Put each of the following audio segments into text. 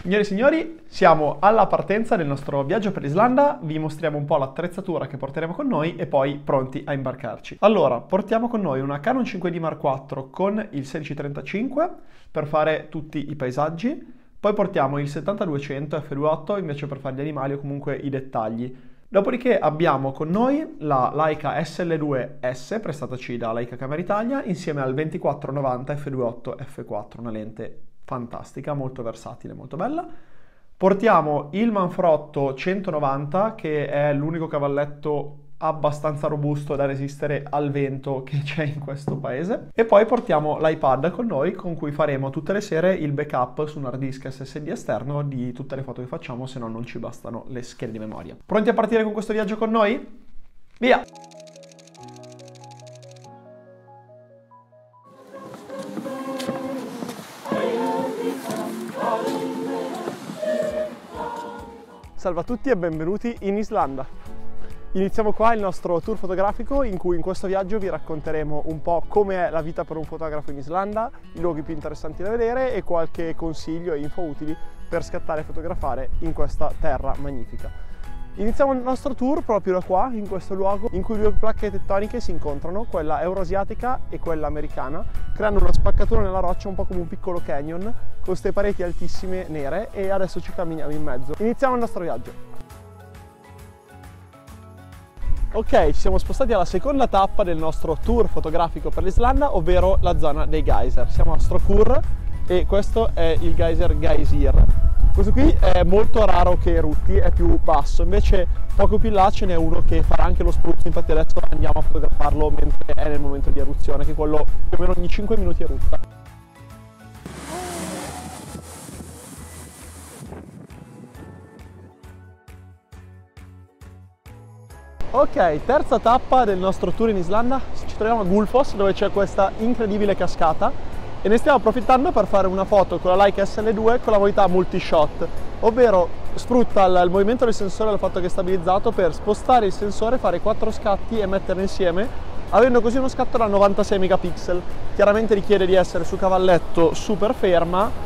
Signore e signori, siamo alla partenza del nostro viaggio per l'Islanda, vi mostriamo un po' l'attrezzatura che porteremo con noi e poi pronti a imbarcarci. Allora, portiamo con noi una Canon 5D Mark IV con il 1635 per fare tutti i paesaggi, poi portiamo il 7200 f2.8 invece per fare gli animali o comunque i dettagli. Dopodiché abbiamo con noi la Leica SL2S prestataci da Leica Camera Italia insieme al 2490 f2.8 f4, una lente fantastica, molto versatile, molto bella. Portiamo il Manfrotto 190 che è l'unico cavalletto abbastanza robusto da resistere al vento che c'è in questo paese e poi portiamo l'iPad con noi con cui faremo tutte le sere il backup su un hard disk SSD esterno di tutte le foto che facciamo, se no non ci bastano le schede di memoria. Pronti a partire con questo viaggio con noi? Via! Salve a tutti e benvenuti in Islanda. Iniziamo qua il nostro tour fotografico in cui in questo viaggio vi racconteremo un po' come è la vita per un fotografo in Islanda, i luoghi più interessanti da vedere e qualche consiglio e info utili per scattare e fotografare in questa terra magnifica. Iniziamo il nostro tour proprio da qua, in questo luogo in cui due placche tettoniche si incontrano, quella euroasiatica e quella americana, creando una spaccatura nella roccia un po' come un piccolo canyon con queste pareti altissime nere e adesso ci camminiamo in mezzo. Iniziamo il nostro viaggio. Ok, ci siamo spostati alla seconda tappa del nostro tour fotografico per l'Islanda, ovvero la zona dei geyser. Siamo a Strokkur e questo è il geyser Geysir. Questo qui è molto raro che erutti, è più basso, invece poco più là ce n'è uno che farà anche lo spruzzo, infatti adesso andiamo a fotografarlo mentre è nel momento di eruzione, che quello più o meno ogni 5 minuti erutta. Ok, terza tappa del nostro tour in Islanda, ci troviamo a Gulfoss dove c'è questa incredibile cascata e ne stiamo approfittando per fare una foto con la Leica SL2 con la modalità multi-shot, ovvero sfrutta il movimento del sensore e il fatto che è stabilizzato per spostare il sensore, fare 4 scatti e metterli insieme, avendo così uno scatto da 96 megapixel. Chiaramente richiede di essere su cavalletto super ferma.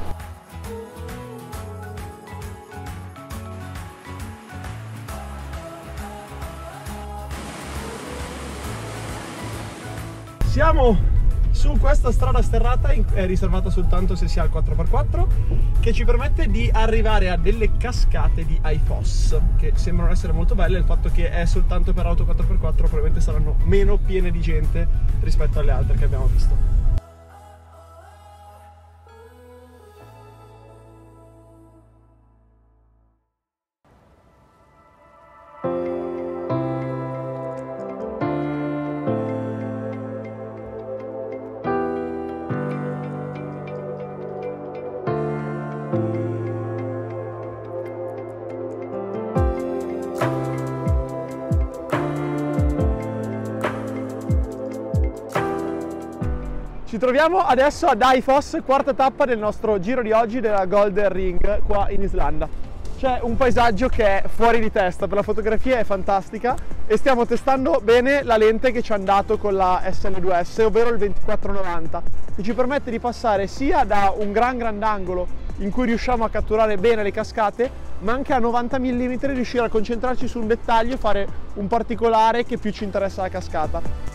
Siamo su questa strada sterrata, è riservata soltanto se si ha il 4x4, che ci permette di arrivare a delle cascate di Hifoss, che sembrano essere molto belle. Il fatto che è soltanto per auto 4x4 probabilmente saranno meno piene di gente rispetto alle altre che abbiamo visto. Ci troviamo adesso ad Hifoss, quarta tappa del nostro giro di oggi della Golden Ring qua in Islanda. C'è un paesaggio che è fuori di testa, per la fotografia è fantastica e stiamo testando bene la lente che ci hanno dato con la SL2S, ovvero il 2490, che ci permette di passare sia da un grandangolo in cui riusciamo a catturare bene le cascate, ma anche a 90 mm riuscire a concentrarci su un dettaglio e fare un particolare che più ci interessa la cascata.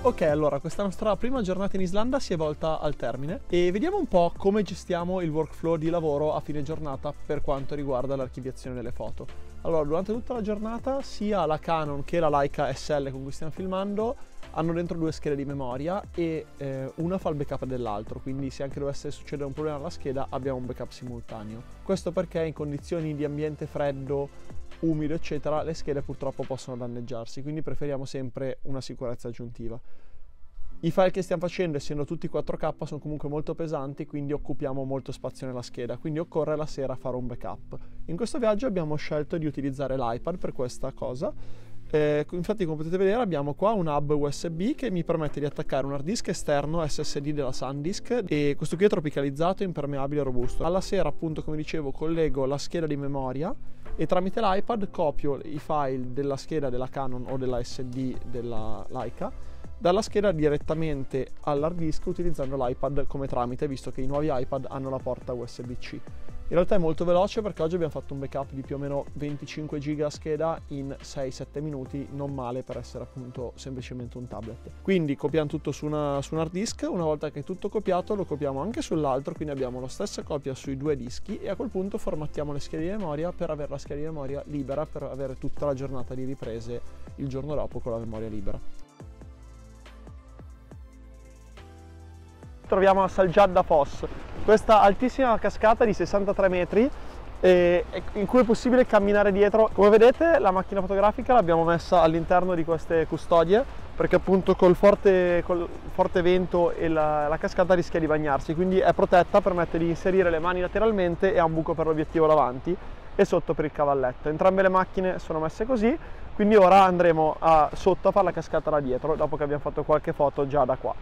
Ok, allora questa nostra prima giornata in Islanda si è volta al termine e vediamo un po' come gestiamo il workflow di lavoro a fine giornata per quanto riguarda l'archiviazione delle foto. Allora, durante tutta la giornata sia la Canon che la Leica SL con cui stiamo filmando hanno dentro due schede di memoria e una fa il backup dell'altro, quindi se anche dovesse succedere un problema alla scheda abbiamo un backup simultaneo. Questo perché in condizioni di ambiente freddo, umido eccetera, le schede purtroppo possono danneggiarsi, quindi preferiamo sempre una sicurezza aggiuntiva. I file che stiamo facendo, essendo tutti 4K, sono comunque molto pesanti, quindi occupiamo molto spazio nella scheda, quindi occorre la sera fare un backup. In questo viaggio abbiamo scelto di utilizzare l'iPad per questa cosa. Infatti, come potete vedere, abbiamo qua un hub USB che mi permette di attaccare un hard disk esterno SSD della SanDisk, e questo qui è tropicalizzato, impermeabile e robusto. Alla sera, appunto, come dicevo, collego la scheda di memoria e tramite l'iPad copio i file della scheda della Canon o della SD della Leica dalla scheda direttamente all'hard disk utilizzando l'iPad come tramite, visto che i nuovi iPad hanno la porta USB-C. In realtà è molto veloce perché oggi abbiamo fatto un backup di più o meno 25 GB a scheda in 6-7 minuti, non male per essere appunto semplicemente un tablet. Quindi copiamo tutto su un hard disk, una volta che è tutto copiato lo copiamo anche sull'altro, quindi abbiamo la stessa copia sui due dischi e a quel punto formattiamo le schede di memoria per avere la scheda di memoria libera, per avere tutta la giornata di riprese il giorno dopo con la memoria libera. Troviamo a Seljalandsfoss, questa altissima cascata di 63 metri in cui è possibile camminare dietro. Come vedete la macchina fotografica l'abbiamo messa all'interno di queste custodie perché appunto col forte vento e la cascata rischia di bagnarsi, quindi è protetta, permette di inserire le mani lateralmente e ha un buco per l'obiettivo davanti e sotto per il cavalletto. Entrambe le macchine sono messe così, quindi ora andremo sotto a fare la cascata da dietro dopo che abbiamo fatto qualche foto già da qua.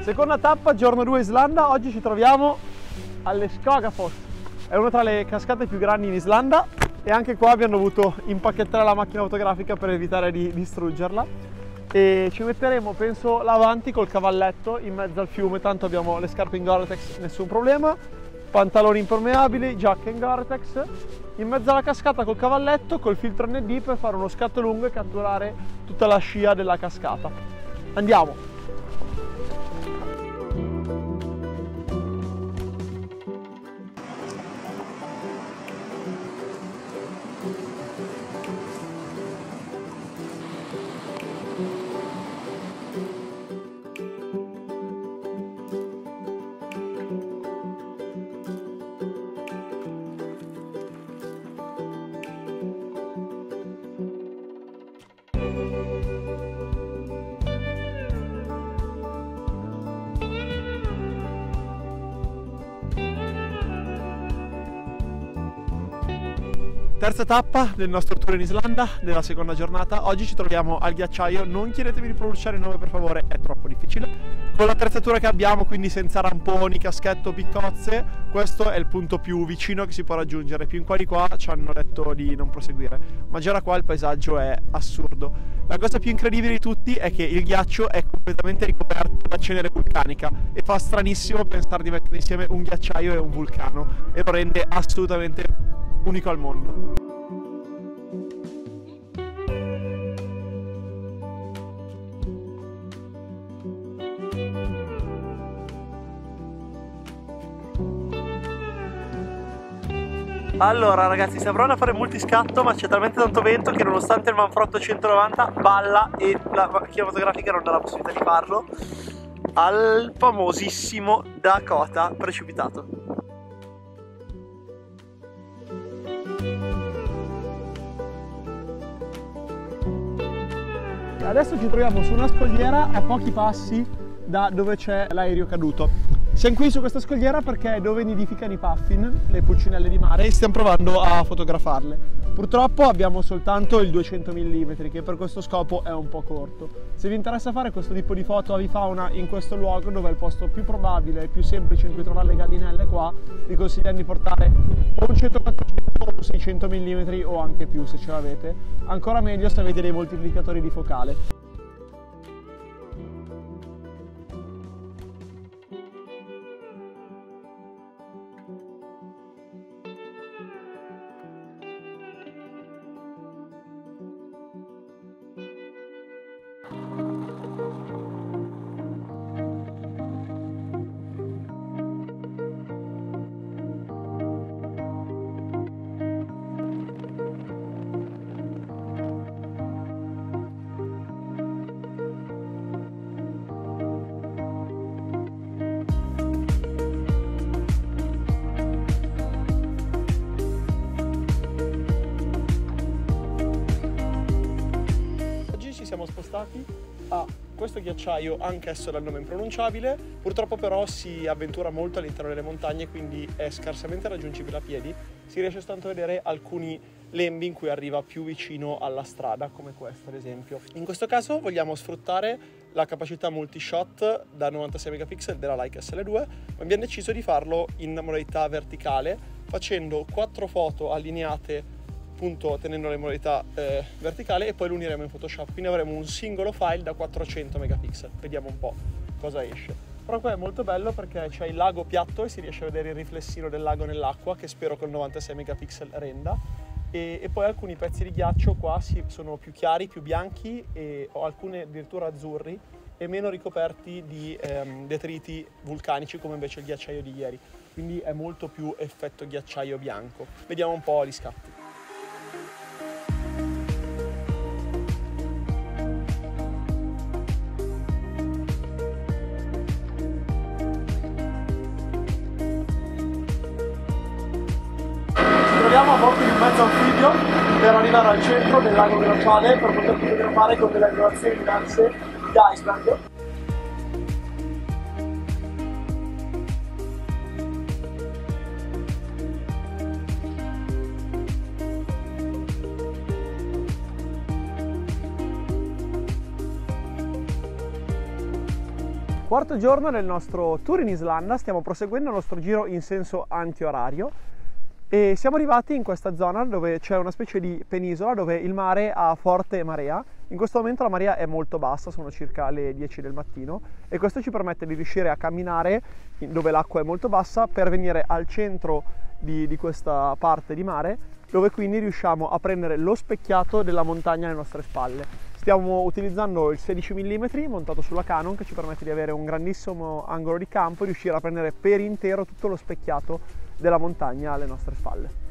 Seconda tappa, giorno 2 Islanda, oggi ci troviamo alle Skogafoss, è una tra le cascate più grandi in Islanda e anche qua abbiamo dovuto impacchettare la macchina fotografica per evitare di distruggerla e ci metteremo penso là avanti col cavalletto in mezzo al fiume, tanto abbiamo le scarpe in Gore-Tex, nessun problema, pantaloni impermeabili, giacca in Gore-Tex, in mezzo alla cascata col cavalletto, col filtro ND per fare uno scatto lungo e catturare tutta la scia della cascata. Andiamo! Terza tappa del nostro tour in Islanda, della seconda giornata. Oggi ci troviamo al ghiacciaio, non chiedetemi di pronunciare il nome per favore, è troppo difficile. Con l'attrezzatura che abbiamo, quindi senza ramponi, caschetto, piccozze, questo è il punto più vicino che si può raggiungere. Più in qua di qua ci hanno detto di non proseguire, ma già da qua il paesaggio è assurdo. La cosa più incredibile di tutti è che il ghiaccio è completamente ricoperto da cenere vulcanica e fa stranissimo pensare di mettere insieme un ghiacciaio e un vulcano e lo rende assolutamente unico al mondo. Allora ragazzi, stiamo provando a fare multiscatto ma c'è talmente tanto vento che nonostante il Manfrotto 190 balla e la macchina fotografica non dà la possibilità di farlo al famosissimo Dakota precipitato. Adesso ci troviamo su una scogliera a pochi passi da dove c'è l'aereo caduto. Siamo qui su questa scogliera perché è dove nidificano i puffin, le pulcinelle di mare, e stiamo provando a fotografarle. Purtroppo abbiamo soltanto il 200 mm che per questo scopo è un po' corto. Se vi interessa fare questo tipo di foto avifauna in questo luogo, dove è il posto più probabile e più semplice in cui trovare le gallinelle qua, vi consigliamo di portare o un 100-400 o 600 mm o anche più se ce l'avete. Ancora meglio se avete dei moltiplicatori di focale. portati a questo ghiacciaio, anch'esso dal nome impronunciabile. Purtroppo però si avventura molto all'interno delle montagne, quindi è scarsamente raggiungibile a piedi. Si riesce soltanto a vedere alcuni lembi in cui arriva più vicino alla strada, come questo ad esempio. In questo caso vogliamo sfruttare la capacità multishot da 96 megapixel della Leica SL2, ma abbiamo deciso di farlo in modalità verticale, facendo 4 foto allineate appunto tenendo le modalità verticale, e poi lo uniremo in Photoshop, quindi avremo un singolo file da 400 megapixel. Vediamo un po' cosa esce. Però qua è molto bello perché c'è il lago piatto e si riesce a vedere il riflessino del lago nell'acqua, che spero col 96 megapixel renda, e poi alcuni pezzi di ghiaccio qua sono più chiari, più bianchi, e o alcune addirittura azzurri, e meno ricoperti di detriti vulcanici come invece il ghiacciaio di ieri, quindi è molto più effetto ghiacciaio bianco. Vediamo un po' gli scatti. Siamo a volte in mezzo a un figlio per arrivare al centro del lago glaciale, per poter fotografare con delle angolazioni diverse di Iceland. Quarto giorno del nostro tour in Islanda, stiamo proseguendo il nostro giro in senso antiorario. E siamo arrivati in questa zona dove c'è una specie di penisola dove il mare ha forte marea. In questo momento la marea è molto bassa, sono circa le 10 del mattino, e questo ci permette di riuscire a camminare dove l'acqua è molto bassa per venire al centro di questa parte di mare, dove quindi riusciamo a prendere lo specchiato della montagna alle nostre spalle. Stiamo utilizzando il 16 mm montato sulla Canon, che ci permette di avere un grandissimo angolo di campo e riuscire a prendere per intero tutto lo specchiato della montagna alle nostre spalle.